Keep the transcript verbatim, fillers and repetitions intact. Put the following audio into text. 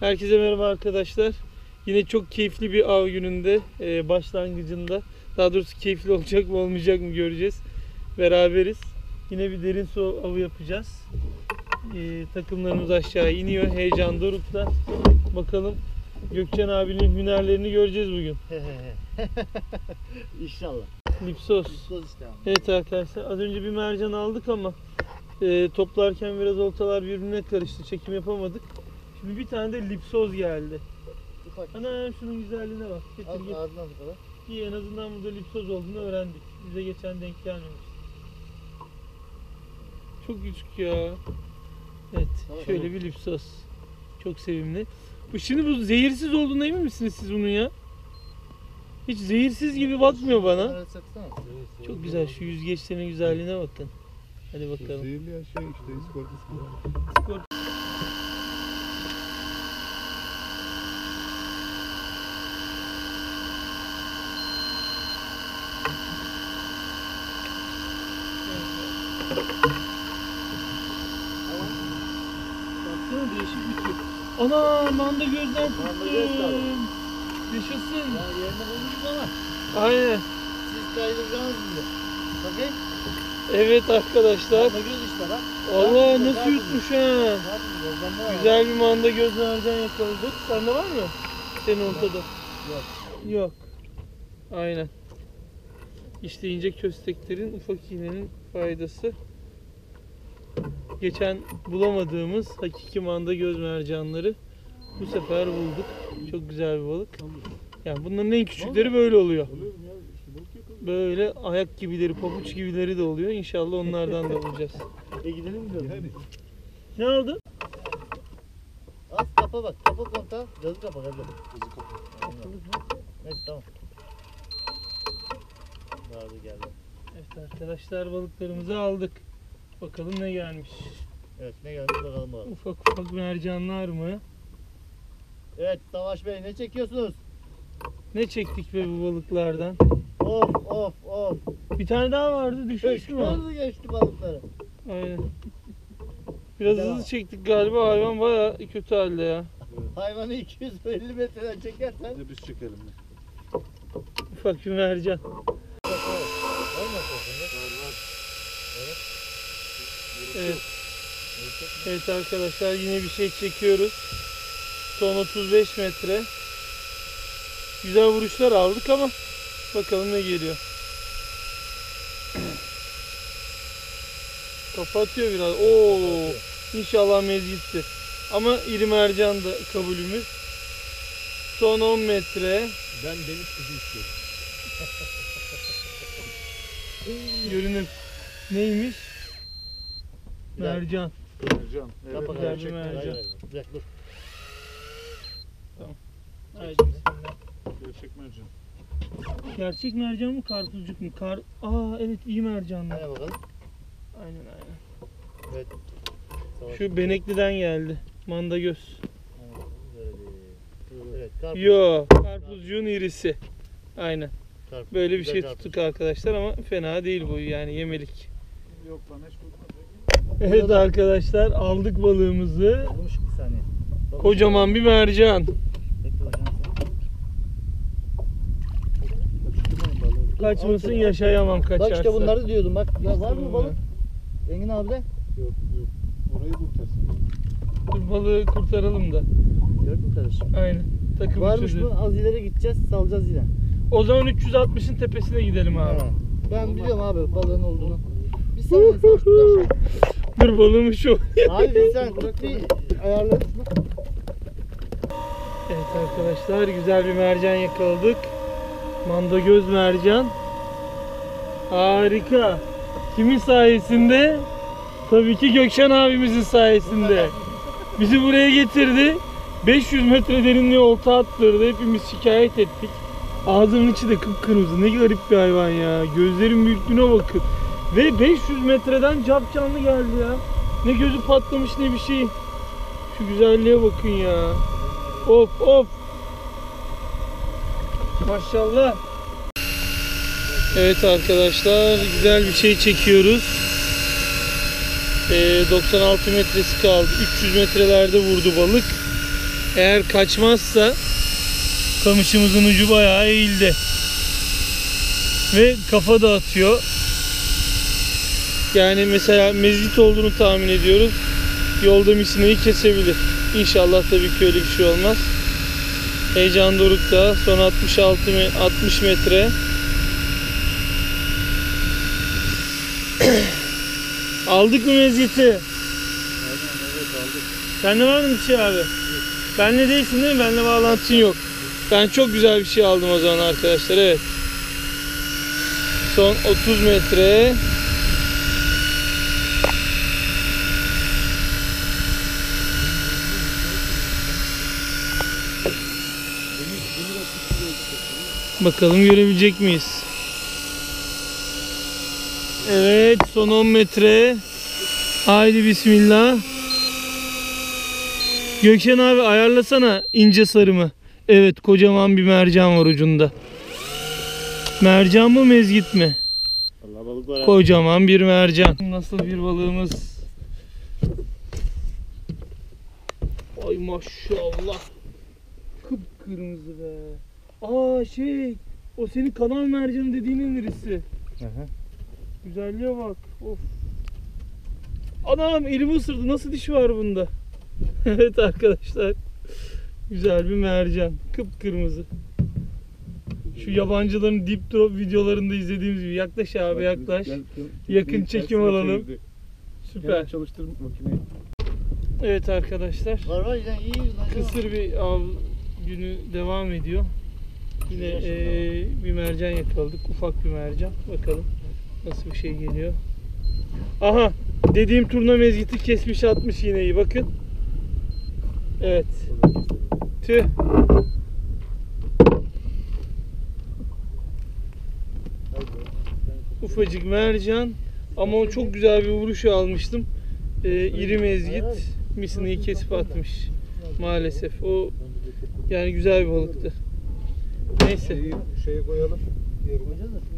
Herkese merhaba arkadaşlar. Yine çok keyifli bir av gününde e, başlangıcında. Daha doğrusu keyifli olacak mı olmayacak mı göreceğiz. Beraberiz. Yine bir derin su avı yapacağız. E, takımlarımız aşağı iniyor. Heyecan dorukta. Bakalım Gökçen abinin hünerlerini göreceğiz bugün. İnşallah. Lipsos. Evet arkadaşlar, az önce bir mercan aldık ama e, toplarken biraz oltalar birbirine karıştı. Çekim yapamadık. Şimdi bir tane de lipsoz geldi. Ufak. Anam şunun güzelliğine bak. Getir, getir. Ağzına bu kadar. İyi, en azından burada lipsoz olduğunu öğrendik. Bize geçen denk gelmemişti. Çok küçük ya. Evet, tamam, şöyle tamam. Bir lipsoz. Çok sevimli. Bu şimdi bu zehirsiz olduğuna emin misiniz siz bunun ya? Hiç zehirsiz gibi bakmıyor bana. Çok güzel, şu yüzgeçlerin güzelliğine bakın. Hadi bakalım. Zehirli ya şey işte, iskorpus gibi. Ana, manda gözden tuttum. Yaşasın. Ya yerine buluruz ama. Aynen. Siz kaydıracaksınız bizi. Bakayım. Evet arkadaşlar. Manda göz işte bak. Allah, nasıl yutmuş ha. Güzel bir manda gözlerden yakaladık. Sende var mı? Senin ortada. Yok. Yok. Aynen. İşte ince kösteklerin, ufak iğnenin faydası. Geçen bulamadığımız hakiki manda göz mercanları bu sefer bulduk. Çok güzel bir balık. Yani bunların en küçükleri böyle oluyor. Böyle ayak gibileri, pabuç gibileri de oluyor. İnşallah onlardan da bulacağız. E gidelim mi? Ne oldu? Az kapa bak, kapa konta. Gözü kapa, gözü kapa. Evet, tamam. Evet arkadaşlar, balıklarımızı aldık. Bakalım ne gelmiş. Evet, ne gelmiş bakalım bakalım. Ufak ufak mercanlar mı? Evet Savaş Bey, ne çekiyorsunuz? Ne çektik be bu balıklardan? Of of of. Bir tane daha vardı, düşmüş mü? Hızlı geçti balıkları. Aynen. Biraz hızlı çektik galiba, hayvan bayağı kötü halde ya. Evet. Hayvanı iki yüz elli metreden çekersen. Biz çekelim. Ufak bir mercan. Evet. Evet arkadaşlar, yine bir şey çekiyoruz. Son otuz beş metre. Güzel vuruşlar aldık ama bakalım ne geliyor. Kapatıyor biraz. Oo, inşallah mezgittir. Ama iri mercan da kabulümüz. Son on metre. Ben deniz kızı istiyorum. Görünür. Neymiş? Mercan. Mercan. Evet, mercan. Mercan. Bırak, dur. Tamam. Haydi. Gerçek mercan. Gerçek mercan mı, karpuzcuk mu? Kar... Aa evet, iyi mercanlar. Hadi bakalım. Aynen aynen. Evet. Savaş. Şu Benekli'den geldi. Manda göz. Evet, karpuz. Yo, karpuzcuğun irisi. Aynen. Karpuz. Böyle bir güzel şey karpuz tuttuk arkadaşlar ama fena değil bu, yani yemelik. Yok lan, hiç kurtulmadı. Evet arkadaşlar, aldık balığımızı. Kocaman bir mercan. Kaçmasın, yaşayamam kaçarsa. Bak işte bunları diyordum bak. Ya var mı balık? Engin abi de? Yok yok. Orayı kurtarsın. Dur, balığı kurtaralım da. Yok, kurtarır. Aynen. Takım varmış mı? Az ileri gideceğiz, salacağız yine. O zaman üç yüz altmışın tepesine gidelim abi. Ha. Ben biliyorum abi balığın olduğunu. Bir saniye, dur balığımı şu. Abi sen tutmayı ayarladın mı? Evet arkadaşlar, güzel bir mercan yakaladık. Manda göz mercan. Harika. Kimin sayesinde? Tabii ki Gökşen abimizin sayesinde. Bizi buraya getirdi. beş yüz metre derinliğe olta attırdı. Hepimiz şikayet ettik. Ağzının içi de kıpkırmızı. Ne garip bir hayvan ya. Gözlerin büyüklüğüne bakın. Ve beş yüz metreden cap canlı geldi ya. Ne gözü patlamış ne bir şey. Şu güzelliğe bakın ya. Hop hop. Maşallah. Evet arkadaşlar, güzel bir şey çekiyoruz. Ee, doksan altı metresi kaldı. üç yüz metrelerde vurdu balık. Eğer kaçmazsa kamışımızın ucu bayağı eğildi. Ve kafa da atıyor. Yani mesela mezgit olduğunu tahmin ediyoruz. Yolda misineyi kesebilir. İnşallah tabii ki öyle bir şey olmaz. Heyecan dorukta. Son altmış altı altmış metre. Aldık mı mezgiti? Aynen, evet aldık. Sende var mı bir şey abi? Evet. Benle değilsin değil mi? Benle bağlantın yok. Ben çok güzel bir şey aldım o zaman arkadaşlar. Evet. Son otuz metre. Bakalım görebilecek miyiz? Evet, son on metre. Haydi bismillah. Gökçen abi ayarlasana ince sarımı. Evet, kocaman bir mercan var ucunda. Mercan mı mezgit mi? Vallahi balık var. Kocaman bir mercan. Nasıl bir balığımız? Ay maşallah. Kıpkırmızı be. Aa şey, o senin kanal mercanı dediğinin birisi. Aha. Güzelliğe bak. Of. Anam elimi ısırdı. Nasıl diş var bunda? Evet arkadaşlar. Güzel bir mercan. Kıpkırmızı. Şu yabancıların dip drop videolarında izlediğimiz gibi. Yaklaş abi yaklaş. Yakın çekim alalım. Süper. Çalıştır makineyi. Evet arkadaşlar. Kısır bir av günü devam ediyor. Yine e, bir mercan yakaladık. Ufak bir mercan. Bakalım nasıl bir şey geliyor. Aha! Dediğim turna mezgiti kesmiş atmış iğneyi. Bakın. Evet. Tüh. Ufacık mercan. Ama o çok güzel bir vuruş almıştım. E, iri mezgit misineyi kesip atmış. Maalesef. O yani güzel bir balıktı. Neyse. Şeyi, şeyi koyalım. Yerine.